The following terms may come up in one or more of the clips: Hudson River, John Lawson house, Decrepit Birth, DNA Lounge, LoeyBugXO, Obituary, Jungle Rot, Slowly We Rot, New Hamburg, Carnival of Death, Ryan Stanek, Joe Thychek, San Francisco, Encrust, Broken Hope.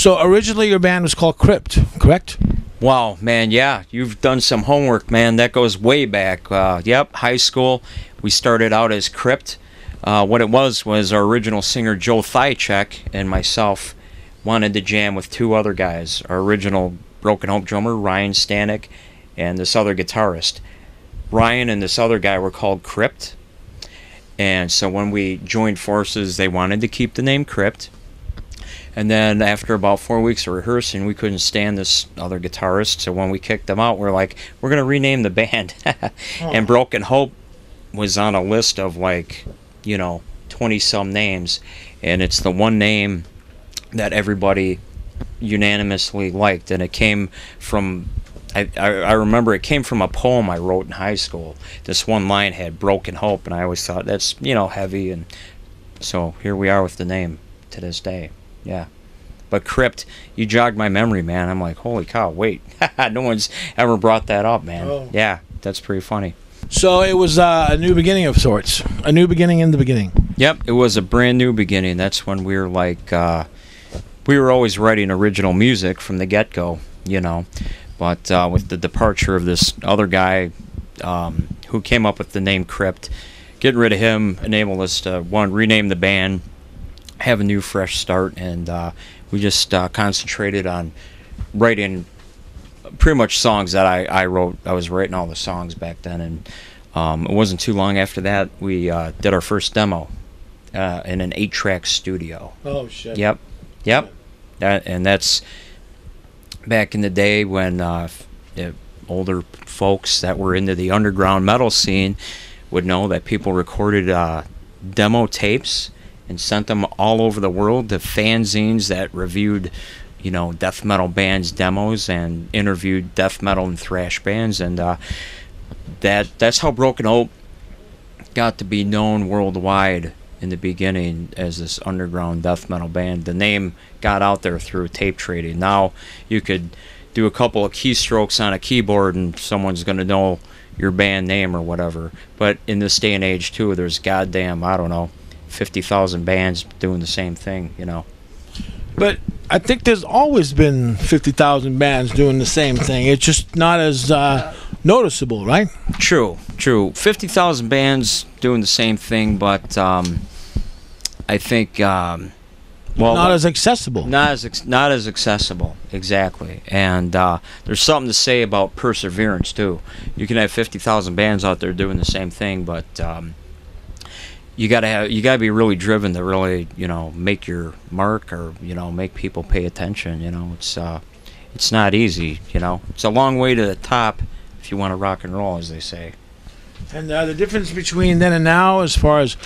So originally your band was called Crypt, correct? Wow, man, yeah. You've done some homework, man. That goes way back. Yep, high school. We started out as Crypt. What it was our original singer Joe Thychek and myself wanted to jam with two other guys. Our original Broken Hope drummer, Ryan Stanek, and this other guitarist. Ryan and this other guy were called Crypt. And so when we joined forces, they wanted to keep the name Crypt. And then after about 4 weeks of rehearsing, we couldn't stand this other guitarist. So when we kicked them out, we're like, we're going to rename the band. And Broken Hope was on a list of like, you know, 20-some names. And it's the one name that everybody unanimously liked. And it came from, I remember it came from a poem I wrote in high school. This one line had Broken Hope. And I always thought that's, you know, heavy. And so here we are with the name to this day. Yeah, but Crypt, you jogged my memory, man. I'm like, holy cow, wait. No one's ever brought that up, man. Oh. Yeah, that's pretty funny. So it was a new beginning of sorts. A new beginning in the beginning. Yep, it was a brand new beginning. That's when we were like, we were always writing original music from the get-go, you know. But with the departure of this other guy who came up with the name Crypt, getting rid of him enabled us to, one, rename the band, have a new fresh start, and we just concentrated on writing pretty much songs that I wrote. I was writing all the songs back then, and it wasn't too long after that we did our first demo in an 8-track studio. Oh shit. Yep, yep. That, and that's back in the day when older folks that were into the underground metal scene would know that people recorded demo tapes and sent them all over the world to fanzines that reviewed, you know, death metal bands' demos and interviewed death metal and thrash bands, and that's how Broken Hope got to be known worldwide in the beginning as this underground death metal band. The name got out there through tape trading. Now you could do a couple of keystrokes on a keyboard and someone's going to know your band name or whatever. But in this day and age, too, there's goddamn, I don't know, 50,000 bands doing the same thing, you know. But I think there's always been 50,000 bands doing the same thing. It's just not as noticeable, right? True, true. 50,000 bands doing the same thing, but I think well, not as accessible. Not as accessible, exactly. And there's something to say about perseverance too. You can have 50,000 bands out there doing the same thing, but you gotta be really driven to really, you know, make your mark or, you know, make people pay attention. You know, it's not easy. You know, it's a long way to the top if you want to rock and roll, as they say. And the difference between then and now, as far as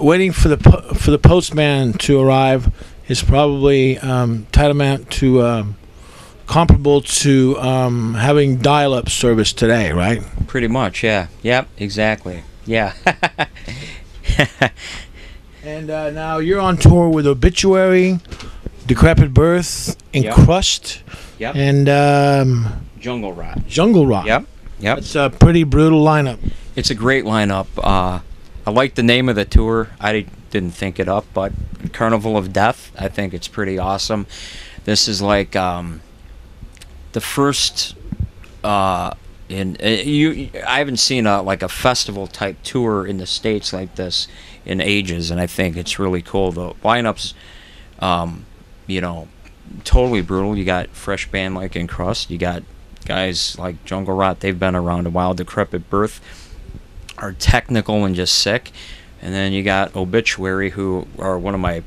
waiting for the postman to arrive, is probably comparable to having dial-up service today, right? Pretty much, yeah. Yep, exactly. Yeah. And now you're on tour with Obituary, Decrepit Birth, Encrust, yep. Yep. And Jungle Rot. Jungle Rot. Yep, yep. It's a pretty brutal lineup. It's a great lineup. I like the name of the tour. I didn't think it up, but Carnival of Death. I think it's pretty awesome. This is like the first. I haven't seen like a festival type tour in the States like this in ages, and I think it's really cool. The lineup's, you know, totally brutal. You got fresh band like Encrust. You got guys like Jungle Rot. They've been around a while. Decrepit Birth are technical and just sick. And then you got Obituary, who are one of my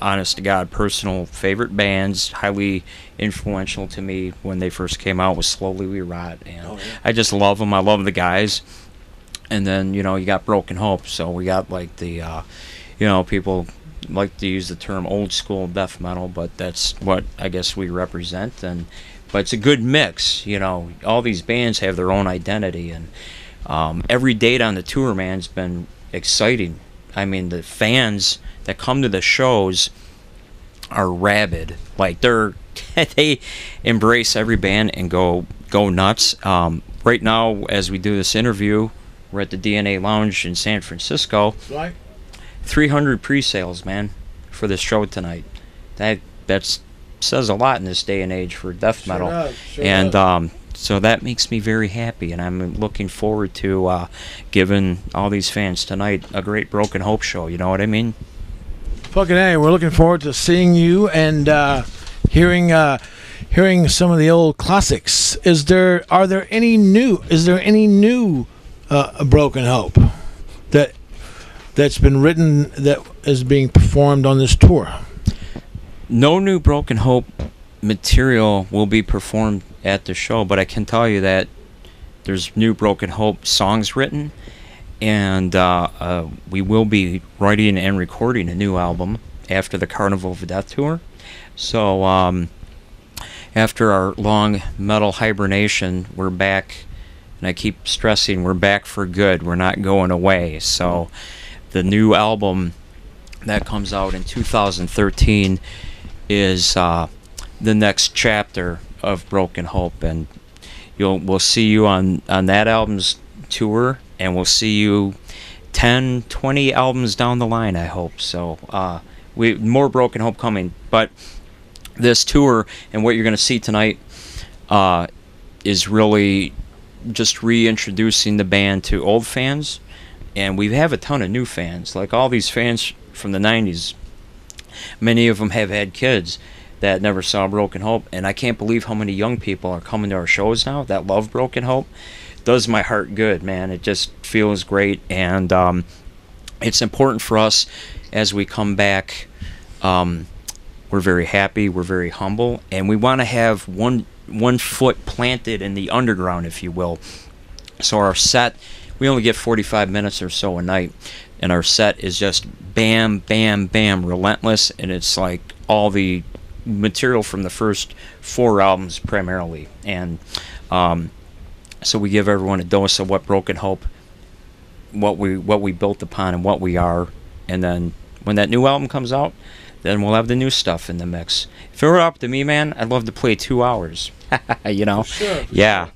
honest to God personal favorite bands, highly influential to me when they first came out with Slowly We Rot, and oh, yeah. I just love them. I love the guys. And then, you know, you got Broken Hope, so we got like the you know, people like to use the term old school death metal, but that's what I guess we represent. And but it's a good mix, you know. All these bands have their own identity, and every date on the tour, man's been exciting. I mean, the fans that come to the shows are rabid. Like they embrace every band and go nuts. Right now, as we do this interview, we're at the DNA Lounge in San Francisco. Right. 300 pre-sales, man, for this show tonight. That's says a lot in this day and age for death metal. Sure does, sure does. So that makes me very happy, and I'm looking forward to giving all these fans tonight a great Broken Hope show. You know what I mean? Fucking A, we're looking forward to seeing you and hearing some of the old classics. Is there any new Broken Hope that's been written that is being performed on this tour? No new Broken Hope material will be performed at the show, but I can tell you that there's new Broken Hope songs written, and we will be writing and recording a new album after the Carnival of Death tour. So after our long metal hibernation, we're back, and I keep stressing we're back for good. We're not going away. So the new album that comes out in 2013 is the next chapter of Broken Hope, and we'll see you on that album's tour, and we'll see you 10-20 albums down the line, I hope. So more Broken Hope coming, but this tour and what you're going to see tonight is really just reintroducing the band to old fans, and we have a ton of new fans. Like all these fans from the 90s, many of them have had kids that never saw Broken Hope, and I can't believe how many young people are coming to our shows now that love Broken Hope. It does my heart good, man. It just feels great, and it's important for us as we come back. We're very happy, we're very humble, and we want to have one foot planted in the underground, if you will. So our set, we only get 45 minutes or so a night, and our set is just bam, bam, bam, relentless, and it's like all the material from the first 4 albums primarily, and so we give everyone a dose of what Broken Hope, what we built upon and what we are, and then when that new album comes out, then we'll have the new stuff in the mix. If it were up to me, man, I'd love to play 2 hours. You know? For sure, for sure.